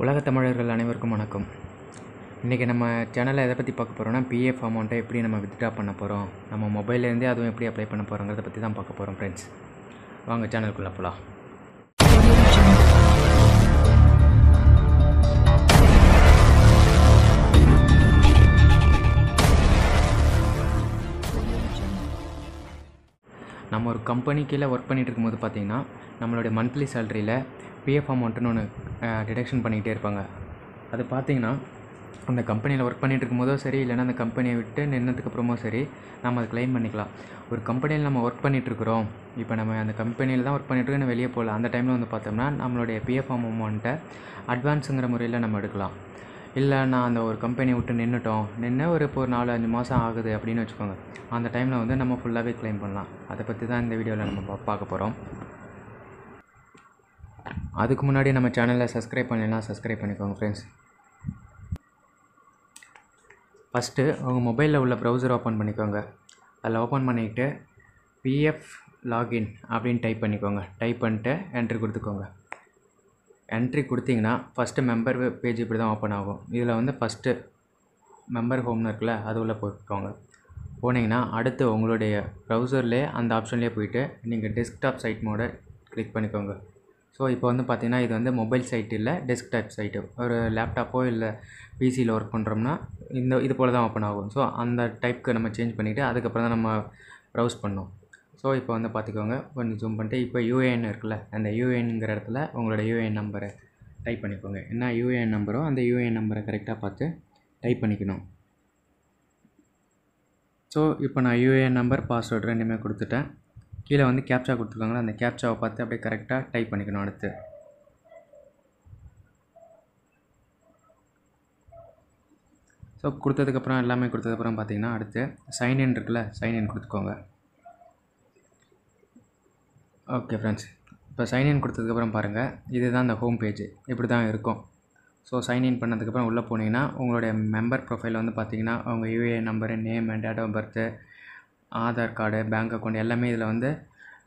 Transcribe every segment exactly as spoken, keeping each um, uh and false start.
உலகத் தமிழர்கள் அனைவருக்கும் வணக்கம்। இன்றைக்கி நம்ம சேனலில் எதை பற்றி பார்க்க போகிறோம்னா, பிஎஃப் அமௌண்ட்டை எப்படி நம்ம வித்ட்ரா பண்ண போகிறோம், நம்ம மொபைல்லேருந்தே அதுவும் எப்படி அப்ளை பண்ண போகிறோங்கிறத பற்றி தான் பார்க்க போகிறோம் ஃப்ரெண்ட்ஸ்। வாங்க சேனலுக்குள்ளே போகலாம்। நம்ம ஒரு கம்பெனி கீழே ஒர்க் பண்ணிகிட்டு இருக்கும்போது பார்த்திங்கன்னா, நம்மளுடைய மந்த்லி சேலரியில் பிஎஃப் அமௌண்ட்டுன்னு ஒன்று டிடக்ஷன் பண்ணிக்கிட்டே இருப்பாங்க। அது பார்த்திங்கன்னா, அந்த கம்பெனியில் ஒர்க் பண்ணிகிட்டு இருக்கும்போதோ சரி, இல்லைனா அந்த கம்பெனியை விட்டு நின்னதுக்கப்புறமோ சரி, நம்ம அதை கிளைம் பண்ணிக்கலாம்। ஒரு கம்பெனியில் நம்ம ஒர்க் பண்ணிகிட்ருக்குறோம், இப்போ நம்ம அந்த கம்பெனியில் தான் ஒர்க் பண்ணிகிட்ருக்கோன்னு வெளியே போகல, அந்த டைமில் வந்து பார்த்தோம்னா நம்மளுடைய பிஎஃப் அமௌண்ட்டை அட்வான்ஸுங்கிற முறையில் நம்ம எடுக்கலாம்। இல்லை நான் அந்த ஒரு கம்பெனியை விட்டு நின்றுட்டோம், நின்று ஒரு இப்போ ஒரு நாலு அஞ்சு மாதம் ஆகுது அப்படின்னு வச்சுக்கோங்க, அந்த டைமில் வந்து நம்ம ஃபுல்லாகவே கிளைம் பண்ணலாம்। அதை பற்றி தான் இந்த வீடியோவில் நம்ம பார்க்க போகிறோம்। அதுக்கு முன்னாடி நம்ம சேனலை சப்ஸ்கிரைப் பண்ணலாம், சப்ஸ்கிரைப் பண்ணிக்கோங்க ஃப்ரெண்ட்ஸ்। ஃபஸ்ட்டு உங்கள் மொபைலில் உள்ள ப்ரௌசர் ஓப்பன் பண்ணிக்கோங்க। அதில் ஓப்பன் பண்ணிக்கிட்டு பிஎஃப் லாகின் அப்படின்னு டைப் பண்ணிக்கோங்க। டைப் பண்ணிட்டு என்ட்ரி கொடுத்துக்கோங்க। என்ட்ரி கொடுத்திங்கன்னா ஃபஸ்ட்டு மெம்பர் பேஜ் இப்படி தான் ஓப்பன் ஆகும்। இதில் வந்து ஃபஸ்ட்டு மெம்பர் ஹோம்னு இருக்குல்ல, அது உள்ளே போய்க்கோங்க। போனீங்கன்னா அடுத்து உங்களுடைய ப்ரௌசர்லேயே அந்த ஆப்ஷன்லேயே போயிட்டு நீங்கள் டெஸ்க்டாப் சைட் மோட கிளிக் பண்ணிக்கோங்க। ஸோ இப்போ வந்து பார்த்திங்கன்னா, இது வந்து மொபைல் சைட் இல்லை, டெஸ்க்டாப் சைட்டு। ஒரு லேப்டாப்போ இல்லை பிசியில் ஒர்க் பண்ணுறோம்னா இந்த இது போல் தான் ஓப்பன் ஆகும்। ஸோ அந்த டைப்புக்கு நம்ம சேஞ்ச் பண்ணிவிட்டு அதுக்கப்புறம் தான் நம்ம ப்ரௌஸ் பண்ணோம்। ஸோ இப்போ வந்து பார்த்துக்கோங்க, கொஞ்சம் ஜூம் பண்ணிட்டு இப்போ யூஏஎன் இருக்குல்ல, அந்த யூஏஎன்ங்கிற இடத்துல உங்களோட யூஏஎன் நம்பரை டைப் பண்ணிக்கோங்க। என்ன யூஏஎன் நம்பரோ அந்த யூஏஎன் நம்பரை கரெக்டாக பார்த்து டைப் பண்ணிக்கணும்। ஸோ இப்போ நான் யூஏஎன் நம்பர் பாஸ்வேர்டு ரெண்டுமே கொடுத்துட்டேன்। கீழே வந்து கேப்ச்சா கொடுத்துருக்காங்களா, அந்த கேப்ச்சாவை பார்த்து அப்படியே கரெக்டாக டைப் பண்ணிக்கணும்। அடுத்து ஸோ கொடுத்ததுக்கப்புறம் எல்லாமே கொடுத்ததுக்கப்புறம் பார்த்திங்கன்னா, அடுத்து சைன்இன் இருக்குல்ல, சைன்இன் கொடுத்துக்கோங்க। ஓகே ஃப்ரெண்ட்ஸ், இப்போ சைன்இன் கொடுத்ததுக்கப்புறம் பாருங்கள், இது தான் அந்த ஹோம் பேஜ், இப்படி தான் இருக்கும்। ஸோ சைன்இன் பண்ணதுக்கப்புறம் உள்ளே போனீங்கன்னா உங்களுடைய மெம்பர் ப்ரொஃபைல் வந்து பார்த்திங்கன்னா, அவங்க UAN number, name, date of birth, Aadhaar card, bank account எல்லாமே இதில் வந்து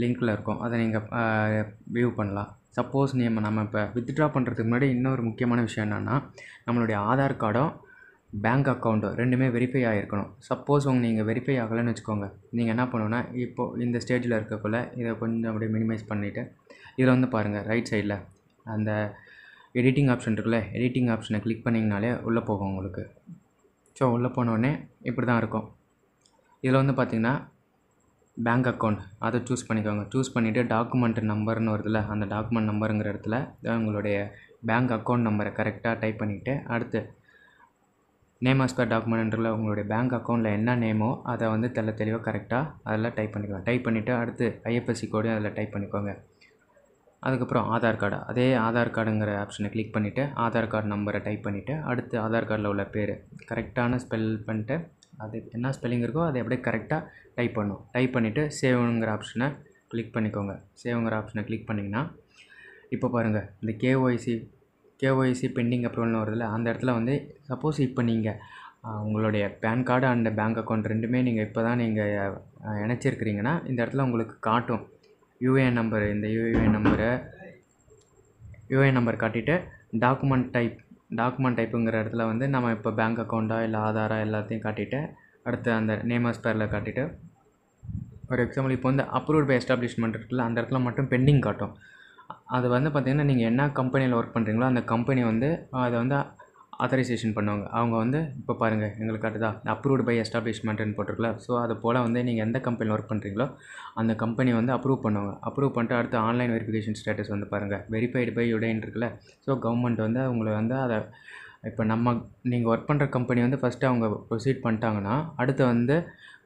லிங்க்கில் இருக்கும், அதை நீங்கள் வியூ பண்ணலாம்। சப்போஸ் நீங்கள் நம்ம இப்போ வித்ட்ரா பண்ணுறதுக்கு முன்னாடி இன்னொரு முக்கியமான விஷயம் என்னென்னா, நம்மளுடைய ஆதார் கார்டும் பேங்க் அக்கௌண்ட்டும் ரெண்டுமே வெரிஃபை ஆகிருக்கணும்। சப்போஸ் உங்கள் நீங்கள் வெரிஃபை ஆகலைன்னு வச்சுக்கோங்க, நீங்கள் என்ன பண்ணுன்னா, இப்போது இந்த ஸ்டேஜில் இருக்கக்குள்ளே இதை கொஞ்சம் அப்படியே மினிமைஸ் பண்ணிவிட்டு இதில் வந்து பாருங்கள், ரைட் சைடில் அந்த எடிட்டிங் ஆப்ஷன் இருக்குல்ல, எடிட்டிங் ஆப்ஷனை கிளிக் பண்ணிங்கனாலே உள்ளே போகும் உங்களுக்கு। ஸோ உள்ளே போனோடனே இப்படி தான் இருக்கும்। இதில் வந்து பார்த்திங்கன்னா பேங்க் அக்கௌண்ட் அதை சூஸ் பண்ணிக்கோங்க। சூஸ் பண்ணிவிட்டு டாக்குமெண்ட் நம்பர்னு வருதுல்ல, அந்த டாக்குமெண்ட் நம்பருங்கிற இடத்துல உங்களுடைய பேங்க் அக்கௌண்ட் நம்பரை கரெக்டாக டைப் பண்ணிவிட்டு, அடுத்து நேம் ஆஸ் பர் டாக்குமெண்ட்ல உங்களுடைய பேங்க் அக்கௌண்ட்டில் என்ன நேமோ அதை வந்து தெல்ல தெளிவாக கரெக்டாக அதெல்லாம் டைப் பண்ணிக்கலாம்। டைப் பண்ணிவிட்டு அடுத்து ஐஎஃப்எஸ்சி கோடையும் அதில் டைப் பண்ணிக்கோங்க। அதுக்கப்புறம் ஆதார் கார்டு, அதே ஆதார் கார்டுங்கிற ஆப்ஷனை கிளிக் பண்ணிவிட்டு ஆதார் கார்டு நம்பரை டைப் பண்ணிவிட்டு அடுத்து ஆதார் கார்டில் உள்ள பேர் கரெக்டான ஸ்பெல் பண்ணிட்டு, அது என்ன ஸ்பெல்லிங் இருக்கோ அதை அப்படியே கரெக்டாக டைப் பண்ணும்। டைப் பண்ணிவிட்டு சேவ்ங்கிற ஆப்ஷனை கிளிக் பண்ணிக்கோங்க। சேவ்ங்கிற ஆப்ஷனை கிளிக் பண்ணிங்கன்னா இப்போ பாருங்கள், இந்த கேஒய்சி கேஒய்சி பெண்டிங் அப்ரூவல்னு வருதுல்ல, அந்த இடத்துல வந்து சப்போஸ் இப்போ நீங்கள் உங்களுடைய PAN card and bank account ரெண்டுமே நீங்கள் இப்போ தான் நீங்கள் இணைச்சிருக்கிறீங்கன்னா, இந்த இடத்துல உங்களுக்கு காட்டும் யூஏஎன் நம்பரு, இந்த யூஏஎன் நம்பரு யூஏஎன் நம்பர் காட்டிட்டு டாக்குமெண்ட் டைப் டாக்குமெண்ட் டைப்புங்கிற இடத்துல வந்து நம்ம இப்போ பேங்க் அக்கௌண்ட்டாக இல்லை ஆதாராக எல்லாத்தையும் காட்டிட்டு, அடுத்து அந்த நேம் ஆஸ் பேரில் காட்டிட்டு, ஃபார் எக்ஸாம்பிள் இப்போ வந்து அப்ரூவ்ட் பை எஸ்டாப்ளிஷ்மெண்ட் இருக்குல்ல, அந்த இடத்துல மட்டும் பெண்டிங் காட்டும்। அது வந்து பார்த்திங்கன்னா, நீங்கள் என்ன கம்பெனியில் ஒர்க் பண்ணுறீங்களோ அந்த கம்பெனி வந்து அதை வந்து ஆத்தரைசேஷன் பண்ணுவாங்க அவங்க வந்து। இப்போ பாருங்கள், எங்களுக்கு காட்டுதா அப்ரூவ்டு பை எஸ்டாப்ளிஷ்மெண்ட்டுன்னு போட்டிருக்கல। ஸோ அது போல் வந்து நீங்கள் எந்த கம்பெனியில் ஒர்க் பண்ணுறீங்களோ அந்த கம்பெனி வந்து அப்ரூவ் பண்ணுவாங்க। அப்ரூவ் பண்ணிட்டு அடுத்து ஆன்லைன் வெரிஃபிகேஷன் ஸ்டேட்டஸ் வந்து பாருங்கள், வெரிஃபைடு பை யுடைன்னு இருக்குல்ல। ஸோ கவர்மெண்ட் வந்து உங்களை வந்து அதை இப்போ நம்ம நீங்கள் ஒர்க் பண்ணுற கம்பெனி வந்து ஃபஸ்ட்டு அவங்க ப்ரொசீட் பண்ணிட்டாங்கன்னா, அடுத்து வந்து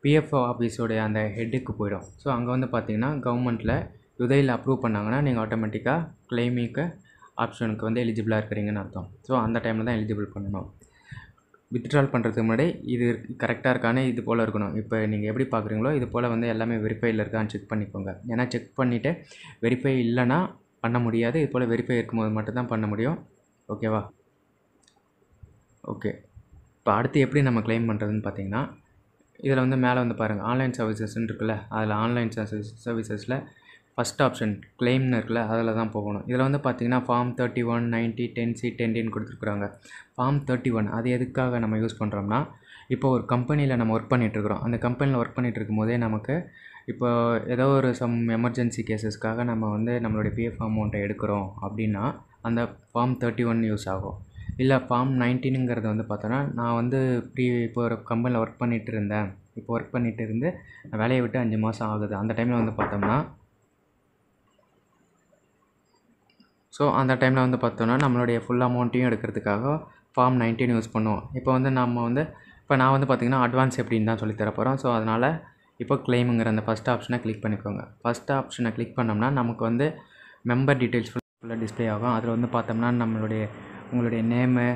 பிஎஃப் ஆஃபீஸோடைய அந்த ஹெட்டுக்கு போயிடும்। ஸோ அங்கே வந்து பார்த்திங்கன்னா கவர்மெண்ட்டில் யுதையில் அப்ரூவ் பண்ணாங்கன்னா நீங்கள் ஆட்டோமேட்டிக்காக கிளைமிக்கு ஆப்ஷனுக்கு வந்து எலிஜிபிளாக இருக்கிறீங்கன்னு அர்த்தம்। ஸோ அந்த டைமில் தான் எலிஜிபிள் பண்ணணும்। வித்ட்ரால் பண்ணுறதுக்கு முன்னாடி இது கரெக்டாக இருக்கானே, இது போல் இருக்கணும்। இப்போ நீங்கள் எப்படி பார்க்குறீங்களோ இது போல் வந்து எல்லாமே வெரிஃபையில் இருக்கான்னு செக் பண்ணிக்கோங்க। ஏன்னா செக் பண்ணிவிட்டு வெரிஃபை இல்லைன்னா பண்ண முடியாது, இது போல் வெரிஃபை இருக்கும்போது மட்டும்தான் பண்ண முடியும், ஓகேவா? ஓகே, இப்போ அடுத்து எப்படி நம்ம கிளைம் பண்ணுறதுன்னு பார்த்திங்கன்னா, இதில் வந்து மேலே வந்து பாருங்கள் ஆன்லைன் சர்வீசஸ்ன்னு இருக்குல்ல, அதில் ஆன்லைன் சர்வீசஸில் फर्स्ट ऑप्शन क्लेम அதில் தான் போகணும். இதில் வந்து பார்த்தீங்கன்னா form thirty one ninety ten C டென்டின்னு கொடுத்துருக்குறாங்க. ஃபார்ம் தேர்ட்டி ஒன் அது எதுக்காக நம்ம யூஸ் பண்ணுறோம்னா, இப்போ ஒரு கம்பெனியில் நம்ம ஒர்க் பண்ணிகிட்ருக்குறோம். அந்த கம்பெனியில் ஒர்க் பண்ணிகிட்டு இருக்கும் போதே நமக்கு இப்போ ஏதோ ஒரு சம் எமர்ஜென்சி கேஸஸ்க்காக நம்ம வந்து நம்மளுடைய பிஎஃப் அமௌண்ட்டை எடுக்கிறோம் அப்படின்னா அந்த ஃபார்ம் தேர்ட்டி ஒன் யூஸ் ஆகும். இல்லை ஃபார்ம் நைன்டீனுங்கிறது வந்து பார்த்தோன்னா, நான் வந்து ப்ரீ இப்போ ஒரு கம்பெனியில் ஒர்க் பண்ணிகிட்டு இருந்தேன், இப்போ ஒர்க் பண்ணிகிட்டு இருந்து வேலையை விட்டு அஞ்சு மாதம் ஆகுது. அந்த டைமில் வந்து பார்த்தோம்னா ஸோ அந்த டைமில் வந்து பார்த்தோன்னா நம்மளுடைய ஃபுல் அமௌண்ட்டையும் எடுக்கிறதுக்காக ஃபார்ம் நைன்டீன் யூஸ் பண்ணுவோம். இப்போ வந்து நம்ம வந்து இப்போ நான் வந்து பார்த்திங்கன்னா அட்வான்ஸ் எப்படின்னு தான் சொல்லித்தர போகிறோம். ஸோ அதனால் இப்போ கிளைமுங்கிற அந்த ஃபஸ்ட் ஆப்ஷனை கிளிக் பண்ணிக்கோங்க. ஃபஸ்ட் ஆப்ஷனை கிளிக் பண்ணோம்னா நமக்கு வந்து மெம்பர் டீட்டெயில்ஸ் ஃபுல்லாக டிஸ்ப்ளே ஆகும். அதில் வந்து பார்த்தோம்னா நம்மளுடைய உங்களுடைய நேமு,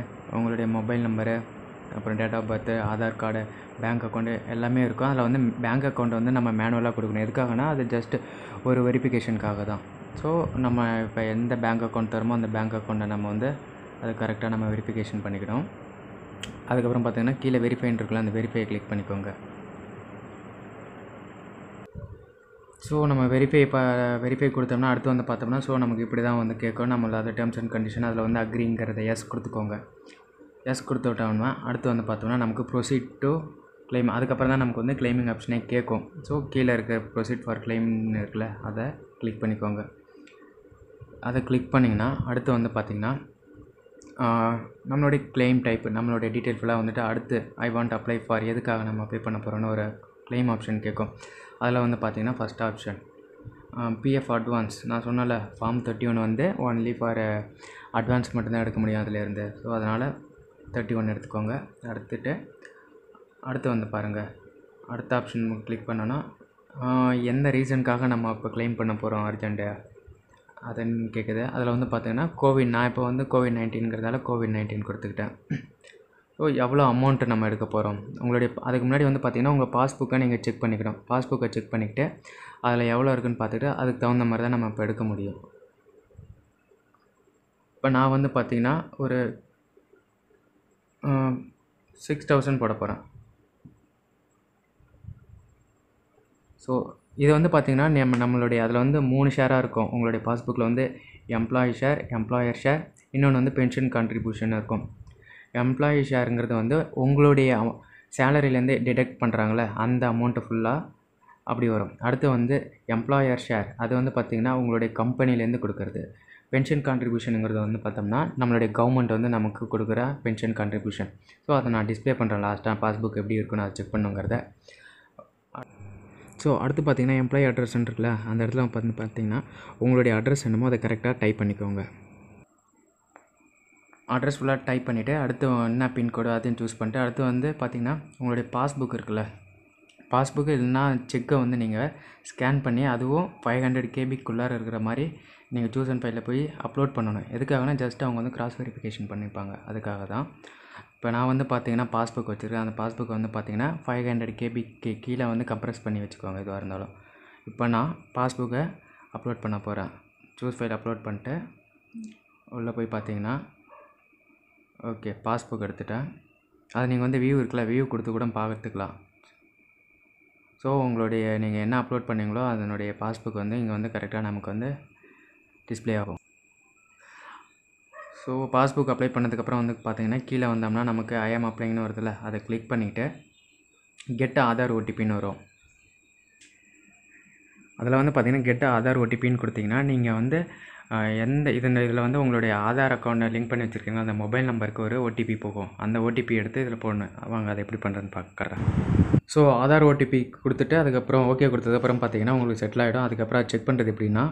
உங்களுடைய மொபைல் நம்பரு, அப்புறம் date of birth, Aadhaar card, bank account எல்லாமே இருக்கும். அதில் வந்து பேங்க் அக்கௌண்ட் வந்து நம்ம மேனுவலாக கொடுக்கணும். எதுக்காகனா அது ஜஸ்ட் ஒரு வெரிஃபிகேஷனுக்காக தான். ஸோ நம்ம இப்போ எந்த பேங்க் அக்கௌண்ட் தருமோ அந்த பேங்க் அக்கௌண்ட்டை நம்ம வந்து அது கரெக்டாக நம்ம வெரிஃபிகேஷன் பண்ணிக்கணும். அதுக்கப்புறம் பார்த்திங்கன்னா கீழே வெரிஃபைன்னு இருக்குல்ல, அந்த வெரிஃபையை கிளிக் பண்ணிக்கோங்க. ஸோ நம்ம வெரிஃபை இப்போ வெரிஃபை கொடுத்தோம்னா அடுத்து வந்து பார்த்தோம்னா ஸோ நமக்கு இப்படி தான் வந்து கேட்கும் நம்மள அதை டேர்ம்ஸ் அண்ட் கண்டிஷன். அதில் வந்து அக்ரிங்கிறத எஸ் கொடுத்துக்கோங்க. எஸ் கொடுத்துட்டோம்னா அடுத்து வந்து பார்த்தோம்னா நமக்கு ப்ரொசீட் டு கிளைம், அதுக்கப்புறம் தான் நமக்கு வந்து கிளைமிங் ஆப்ஷனே கேட்கும். ஸோ கீழே இருக்க ப்ரொசீட் ஃபார் கிளைம்னு இருக்குல்ல, அதை கிளிக் பண்ணிக்கோங்க. அதை கிளிக் பண்ணிங்கன்னா அடுத்து வந்து பார்த்திங்கன்னா நம்மளுடைய கிளைம் டைப், நம்மளுடைய டீட்டெயில் ஃபுல்லாக வந்துட்டு அடுத்து ஐ வாண்ட் அப்ளை ஃபார் எதுக்காக நம்ம அப்ளை பண்ண போகிறோன்னு ஒரு கிளைம் ஆப்ஷன் கேட்கும். அதில் வந்து பார்த்திங்கன்னா ஃபஸ்ட் ஆப்ஷன் பிஎஃப் அட்வான்ஸ், நான் சொன்னல ஃபார்ம் தேர்ட்டி ஒன் வந்து ஒன்லி ஃபார் அட்வான்ஸ் மட்டும்தான் எடுக்க முடியும் அதிலேருந்து. ஸோ அதனால் தேர்ட்டி ஒன் எடுத்துக்கோங்க. எடுத்துகிட்டு அடுத்து வந்து பாருங்கள், அடுத்த ஆப்ஷன் கிளிக் பண்ணோன்னா எந்த ரீசனுக்காக நம்ம இப்போ கிளைம் பண்ண போகிறோம் அர்ஜென்ட்டு அதுன்னு கேட்குது. அதில் வந்து பார்த்திங்கன்னா கோவிட், நான் இப்போ வந்து கோவிட் நைன்டீன்ங்கிறதால கோவிட் நைன்டீன் கொடுத்துக்கிட்டேன். ஸோ எவ்வளோ அமௌண்ட்டு நம்ம எடுக்க போகிறோம் உங்களுடைய, அதுக்கு முன்னாடி வந்து பார்த்திங்கன்னா உங்கள் பாஸ்புக்கை நீங்கள் செக் பண்ணிக்கணும். பாஸ்புக்கை செக் பண்ணிக்கிட்டு அதில் எவ்வளோ இருக்குதுன்னு பார்த்துட்டு அதுக்கு தகுந்த மாதிரி தான் நம்ம இப்போ எடுக்க முடியும். இப்போ நான் வந்து பார்த்திங்கன்னா ஒரு சிக்ஸ் தௌசண்ட் போட போகிறேன். ஸோ இது வந்து பார்த்திங்கன்னா நம்ம நம்மளுடைய அதில் வந்து மூணு ஷேராக இருக்கும். உங்களுடைய பாஸ்புக்கில் வந்து எம்ப்ளாயி ஷேர், எம்ப்ளாயர் ஷேர், இன்னொன்று வந்து பென்ஷன் கான்ட்ரிபியூஷன் இருக்கும். எம்ப்ளாயி ஷேருங்கிறது வந்து உங்களுடைய சேலரியிலேருந்து டிடெக்ட் பண்ணுறாங்களே அந்த அமௌண்ட்டு ஃபுல்லாக அப்படி வரும். அடுத்து வந்து எம்ப்ளாயர் ஷேர், அது வந்து பார்த்திங்கன்னா உங்களுடைய கம்பெனிலேருந்து கொடுக்குறது. பென்ஷன் கான்ட்ரிபியூஷனுங்கிறது வந்து பார்த்தோம்னா நம்மளுடைய கவர்மெண்ட் வந்து நமக்கு கொடுக்குற பென்ஷன் கான்ட்ரிபியூஷன். ஸோ அதை நான் டிஸ்பிளே பண்ணுறேன் லாஸ்ட்டாக பாஸ்புக் எப்படி இருக்குன்னு அதை செக் பண்ணுங்கிறத. ஸோ அடுத்து பார்த்திங்கன்னா எம்ப்ளாயி அட்ரஸ்ன்னு இருக்குல்ல, அந்த இடத்துல வந்து பார்த்திங்கன்னா உங்களுடைய அட்ரஸ் என்னமோ அதை கரெக்டாக டைப் பண்ணிக்கோங்க. அட்ரஸ் ஃபுல்லாக டைப் பண்ணிவிட்டு அடுத்து என்ன பின்கோடு அதையும் சூஸ் பண்ணிட்டு அடுத்து வந்து பார்த்திங்கன்னா உங்களுடைய பாஸ்புக் இருக்குல்ல, பாஸ்புக்கு இல்லைன்னா செக்கை வந்து நீங்கள் ஸ்கேன் பண்ணி அதுவும் ஃபைவ் ஹண்ட்ரட் கேபிக்குள்ளார இருக்கிற மாதிரி நீங்கள் சூஸ் அண்ட் ஃபைலில் போய் அப்லோட் பண்ணணும். எதுக்காகனா ஜஸ்ட் அவங்க வந்து கிராஸ் வெரிஃபிகேஷன் பண்ணிப்பாங்க, அதுக்காக தான். இப்போ நான் வந்து பார்த்திங்கன்னா பாஸ்புக் வச்சுருக்கேன். அந்த பாஸ்புக் வந்து பார்த்திங்கன்னா ஃபைவ் ஹண்ட்ரட் கேபிக்கு கீழே வந்து கம்ப்ரஸ் பண்ணி வச்சுக்கோங்க எதுவாக இருந்தாலும். இப்போ நான் பாஸ்புக்கை அப்லோட் பண்ண போகிறேன். சூஸ் ஃபைல் அப்லோட் பண்ணிட்டு உள்ளே போய் பார்த்திங்கன்னா ஓகே பாஸ்புக் எடுத்துட்டேன். அது நீங்கள் வந்து வியூ இருக்குல்ல, வியூ கொடுத்து கூட பார்த்துக்கலாம். ஸோ உங்களுடைய நீங்கள் என்ன அப்லோட் பண்ணிங்களோ அதனுடைய பாஸ்புக் வந்து இங்கே வந்து கரெக்டாக நமக்கு வந்து டிஸ்பிளே ஆகும். ஸோ பாஸ்புக் அப்ளை பண்ணதுக்கப்புறம் வந்து பார்த்திங்கன்னா கீழே வந்தோம்னா நமக்கு ஐஎம் அப்ளைங்னு வருதுல்ல, அதை கிளிக் பண்ணிவிட்டு கெட் ஆதார் ஓடிபின்னு வரும். அதில் வந்து பார்த்திங்கன்னா கெட் ஆதார் ஓடிபின்னு கொடுத்திங்கன்னா நீங்கள் வந்து எந்த இது இதில் வந்து உங்களுடைய ஆதார் அக்கௌண்ட்டை லிங்க் பண்ணி வச்சுருக்கீங்களோ அந்த மொபைல் நம்பருக்கு ஒரு ஓடிபி போகும். அந்த ஓடிபி எடுத்து இதில் போடணும். வாங்க அதை எப்படி பண்ணுறேன்னு பார்க்குறேன். ஸோ ஆதார் ஓடிபி கொடுத்துட்டு அதுக்கப்புறம் ஓகே கொடுத்ததுக்கப்புறம் பார்த்திங்கன்னா உங்களுக்கு செட்டில் ஆகிடும். அதுக்கப்புறம் செக் பண்ணுறது எப்படின்னா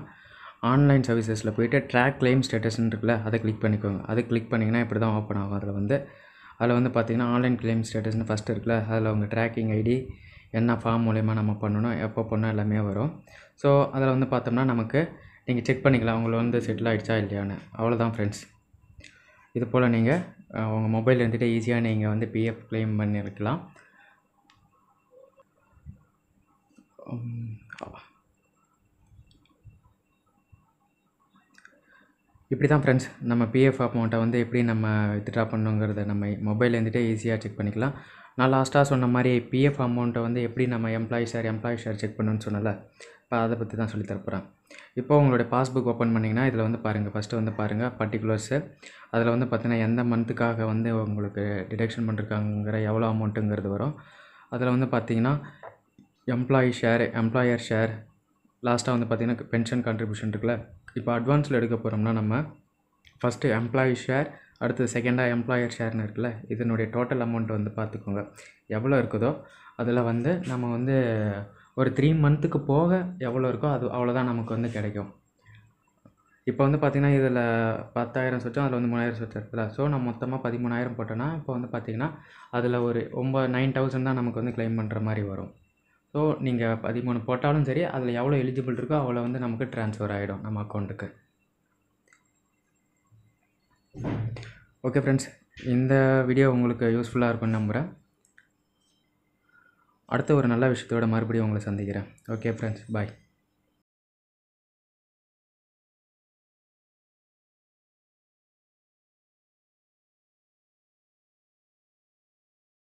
ஆன்லைன் சர்வீசஸில் போய்ட்டு ட்ராக் கிளைம் ஸ்டேட்டஸ்ன்னு இருக்குல்ல, அதை கிளிக் பண்ணிக்கோங்க. அதை கிளிக் பண்ணிங்கன்னா இப்படி தான் ஓப்பன் ஆகும். அதில் வந்து அதில் வந்து பார்த்திங்கன்னா ஆன்லைன் கிளைம் ஸ்டேட்டஸ்னு ஃபஸ்ட்டு இருக்குல்ல, அதில் உங்கள் ட்ராக்கிங் ஐடி என்ன ஃபார்ம் மூலயமா நம்ம பண்ணணும், எப்போ பண்ணணும் எல்லாமே வரும். ஸோ அதில் வந்து பார்த்தோம்னா நமக்கு நீங்கள் செக் பண்ணிக்கலாம் உங்களை வந்து செட்டில் ஆகிடுச்சா இல்லையான்னு. அவ்வளோதான் ஃப்ரெண்ட்ஸ். இது போல் நீங்கள் உங்கள் மொபைல் இருந்துகிட்டே ஈஸியாக நீங்கள் வந்து பிஎஃப் கிளைம் பண்ணியிருக்கலாம். இப்படி தான் ஃப்ரெண்ட்ஸ் நம்ம பிஎஃப் அமௌண்ட்டை வந்து எப்படி நம்ம வித்ட்ரா பண்ணுங்கிறத நம்ம மொபைல் இருந்துகிட்டே ஈஸியாக செக் பண்ணிக்கலாம். நான் லாஸ்ட்டாக சொன்ன மாதிரி பிஎஃப் அமௌண்ட்டை வந்து எப்படி நம்ம employee share employee share check பண்ணணும்னு சொன்னல, இப்போ அதை பற்றி தான் சொல்லி தரப்போகிறேன். இப்போ உங்களுடைய பாஸ்புக் ஓப்பன் பண்ணிங்கன்னா இதில் வந்து பாருங்கள், ஃபஸ்ட்டு வந்து பாருங்கள் பர்டிகுலர்ஸு. அதில் வந்து பார்த்தீங்கன்னா எந்த மந்த்துக்காக வந்து உங்களுக்கு டிடக்ஷன் பண்ணிருக்காங்கிற எவ்வளோ அமௌண்ட்டுங்கிறது வரும். அதில் வந்து பார்த்திங்கன்னா எம்ப்ளாயி ஷேர் எம்ப்ளாயர் ஷேர், லாஸ்ட்டாக வந்து பார்த்திங்கன்னா பென்ஷன் கான்ட்ரிபியூஷன் இருக்குல்ல. இப்போ அட்வான்ஸில் எடுக்க போகிறோம்னா நம்ம ஃபஸ்ட்டு எம்ப்ளாயி ஷேர், அடுத்தது செகண்டாக எம்ப்ளாயர் ஷேர்னு இருக்குல்ல, இதனுடைய டோட்டல் அமௌண்ட் வந்து பார்த்துக்கோங்க எவ்வளோ இருக்குதோ. அதில் வந்து நம்ம வந்து ஒரு த்ரீ மந்த்துக்கு போக எவ்வளோ இருக்கோ அது அவ்வளோதான் நமக்கு வந்து கிடைக்கும். இப்போ வந்து பார்த்திங்கன்னா இதில் பத்தாயிரம் சொச்சம், அதில் வந்து மூணாயிரம் சொச்சம் இருக்குல்ல. ஸோ நான் மொத்தமாக பதிமூணாயிரம் போட்டோன்னா இப்போ வந்து பார்த்திங்கன்னா அதில் ஒரு ஒம்பது நைன் தௌசண்ட் தான் நமக்கு வந்து கிளைம் பண்ணுற மாதிரி வரும். ஸோ நீங்கள் பதிமூணு போட்டாலும் சரி, அதில் எவ்வளோ எலிஜிபிள் இருக்கோ அவ்வளோ வந்து நமக்கு ட்ரான்ஸ்ஃபர் ஆகிடும் நம்ம அக்கௌண்ட்டுக்கு. ஓகே ஃப்ரெண்ட்ஸ், இந்த வீடியோ உங்களுக்கு யூஸ்ஃபுல்லாக இருக்கும்னு நம்புகிறேன். அடுத்த ஒரு நல்ல விஷயத்தோட மறுபடியும் உங்களை சந்திக்கிறேன். ஓகே ஃப்ரெண்ட்ஸ், பாய்.